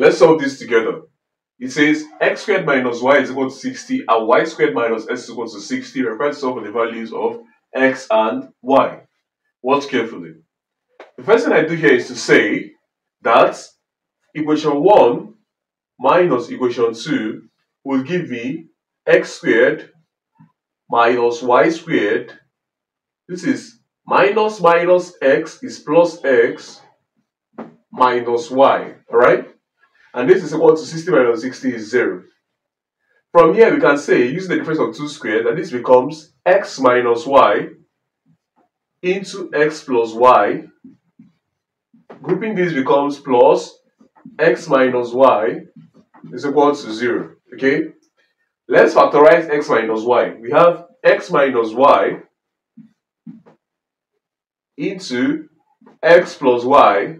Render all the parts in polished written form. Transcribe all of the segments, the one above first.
Let's solve this together. It says x squared minus y is equal to 60 and y squared minus x is equal to 60. We're trying to solve for the values of x and y. Watch carefully. The first thing I do here is to say that equation 1 minus equation 2 will give me x squared minus y squared. This is minus minus x is plus x minus y. Alright? And this is equal to 60 minus 60 is 0. From here, we can say, using the difference of 2 squared, that this becomes x minus y into x plus y. Grouping this becomes plus x minus y is equal to 0. Okay? Let's factorize x minus y. We have x minus y into x plus y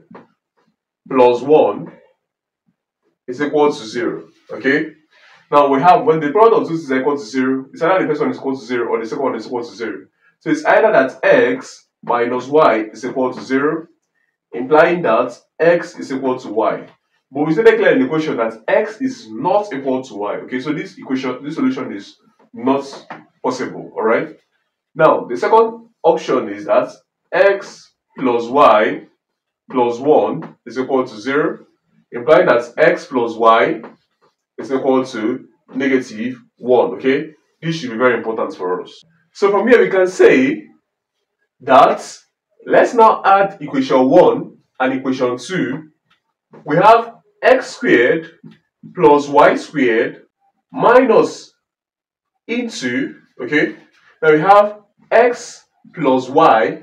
plus 1 is equal to 0. Okay? Now we have, when the product of this is equal to 0, it's either the first one is equal to 0 or the second one is equal to 0. So it's either that x minus y is equal to 0, implying that x is equal to y. But we still declare in the equation that x is not equal to y. Okay, so this equation, this solution is not possible. Alright? Now, the second option is that x plus y plus 1 is equal to 0, implying that x plus y is equal to negative 1. Okay, this should be very important for us. So from here we can say that, let's now add equation 1 and equation 2. We have x squared plus y squared minus into, okay, now we have x plus y,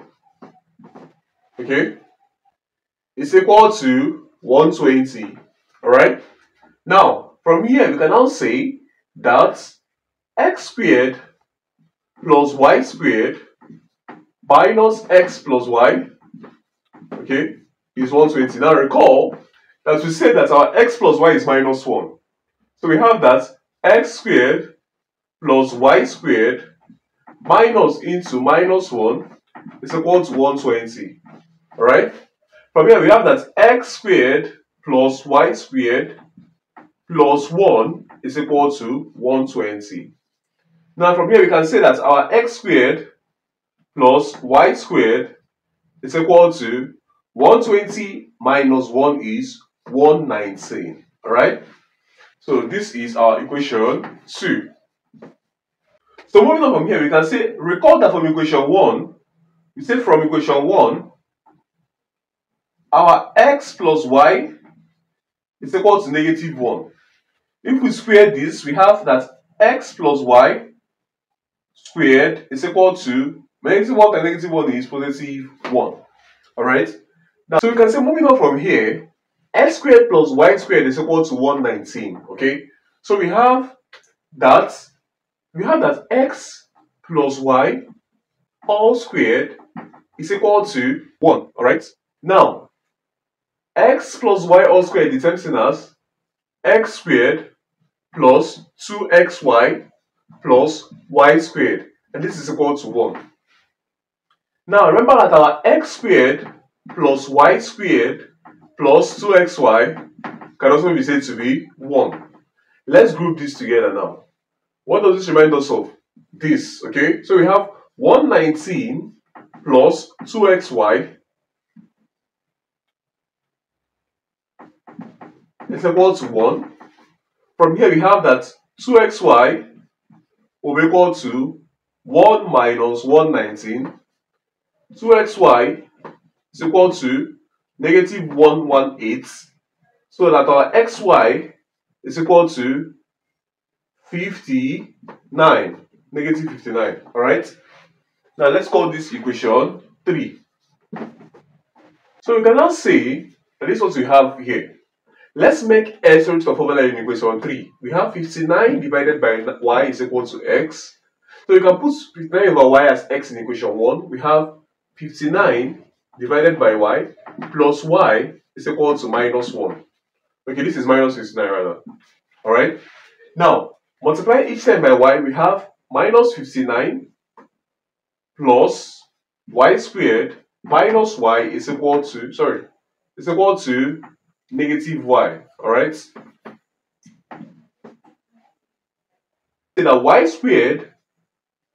okay, is equal to 120. Alright, now from here we can now say that x squared plus y squared minus x plus y, okay, is 120. Now recall that we said that our x plus y is minus 1. So we have that x squared plus y squared minus into minus 1 is equal to 120. Alright? From here we have that x squared plus y squared plus 1 is equal to 120. Now from here we can say that our x squared plus y squared is equal to 120 minus 1 is 119. Alright? So this is our equation 2. So moving on from here, we can say, recall that from equation 1, we say from equation 1, our x plus y is equal to negative 1. If we square this, we have that x plus y squared is equal to negative 1 times negative 1 is positive 1. Alright? Now, so we can say, moving on from here, x squared plus y squared is equal to 119. Okay? So we have that x plus y all squared is equal to 1. Alright? Now, x plus y all squared is the same thing as x squared plus 2xy plus y squared. And this is equal to 1. Now, remember that our x squared plus y squared plus 2xy can also be said to be 1. Let's group this together now. What does this remind us of? This, okay? So we have 119 plus 2xy is equal to 1. From here, we have that 2xy will be equal to 1 minus 119. 2xy is equal to negative 118. So that our xy is equal to 59, negative 59. Alright? Now let's call this equation 3. So we can now say that this is what we have here. Let's make a solution to the formula in equation 3. We have 59 divided by y is equal to x. So you can put 59 over y as x in equation 1. We have 59 divided by y plus y is equal to minus 1. Okay, this is minus 59 rather. Alright? Now, multiply each side by y, we have minus 59 plus y squared minus y is equal to, negative y. All right. That y squared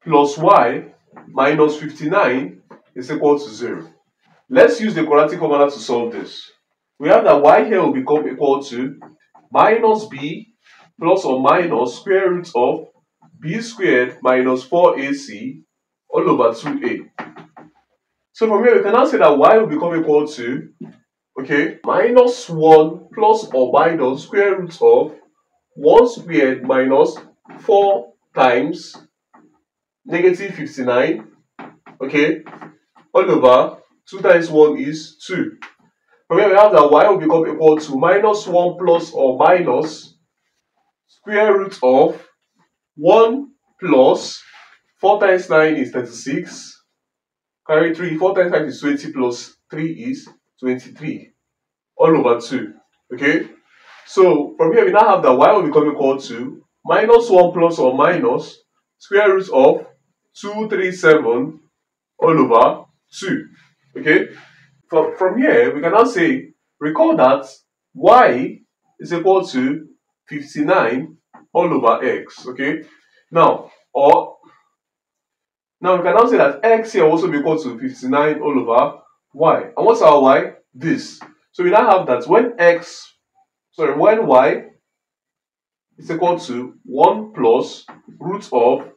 plus y minus 59 is equal to 0. Let's use the quadratic formula to solve this. We have that y here will become equal to minus b plus or minus square root of b squared minus 4ac all over 2a. So from here, we can now say that y will become equal to, okay, minus 1 plus or minus square root of 1 squared minus 4 times negative 59, okay, all over 2 times 1 is 2. From here, we have that y will become equal to minus 1 plus or minus square root of 1 plus 4 times 9 is 36, carry 3, 4 times 9 is 20 plus 3 is 23, all over 2, okay? So from here, we now have that y will become equal to minus 1 plus or minus square root of 237 all over 2. Okay? From here, we can now say, recall that y is equal to 59 all over x. Okay? Now we can now say that x here also be equal to 59 all over y. And what's our y? This. So we now have that when y is equal to 1 plus root of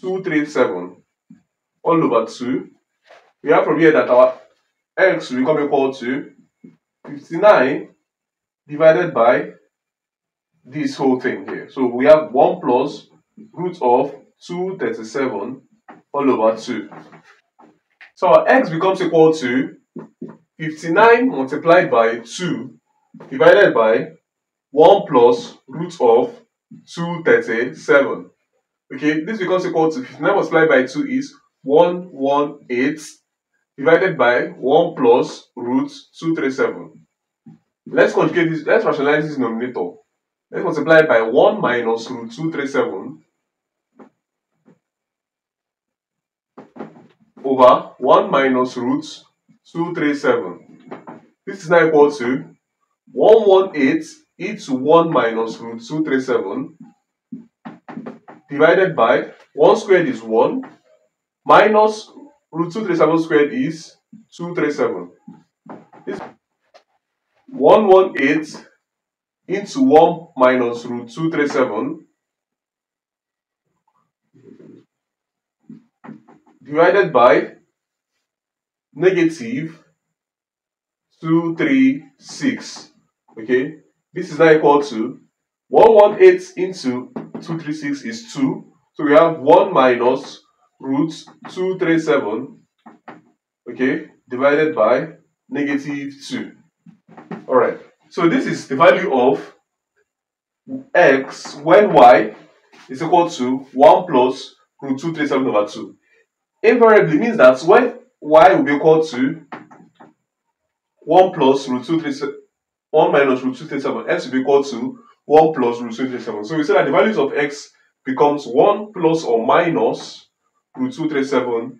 237 all over 2. We have from here that our x will become equal to 59 divided by this whole thing here. So we have 1 plus root of 237 all over 2. So our x becomes equal to 59 multiplied by 2 divided by 1 plus root of 237. Okay, this becomes equal to 59 multiplied by 2 is 118 divided by 1 plus root 237. Let's conjugate this, let's rationalize this denominator. Let's multiply by 1 minus root 237 over 1 minus root 237. This is now equal to 118 e to 1 minus root 237 divided by 1 squared is 1 minus root 237 squared is 237. This 118 into 1 minus root 237 divided by negative 236. Okay? This is now equal to 118 into 236 is 2. So we have 1 minus root 237, okay, divided by negative 2. Alright, so this is the value of x when y is equal to 1 plus root 237 over 2. Invariably means that when y will be equal to 1 plus root 237, 1 minus root 237, x will be equal to 1 plus root 237. So we say that the values of x becomes 1 plus or minus root 237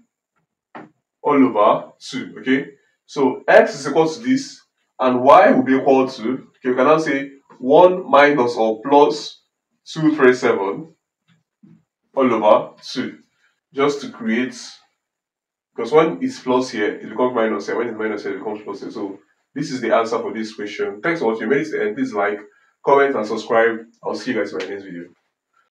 all over 2. Okay, so x is equal to this and y will be equal to, okay, we can now say 1 minus or plus 237 all over 2, just to create, because when it's plus here it becomes minus here, when it's minus here it becomes plus here. So this is the answer for this question. Thanks for watching. If you made it to the end, please like, comment, and subscribe. I'll see you guys in my next video.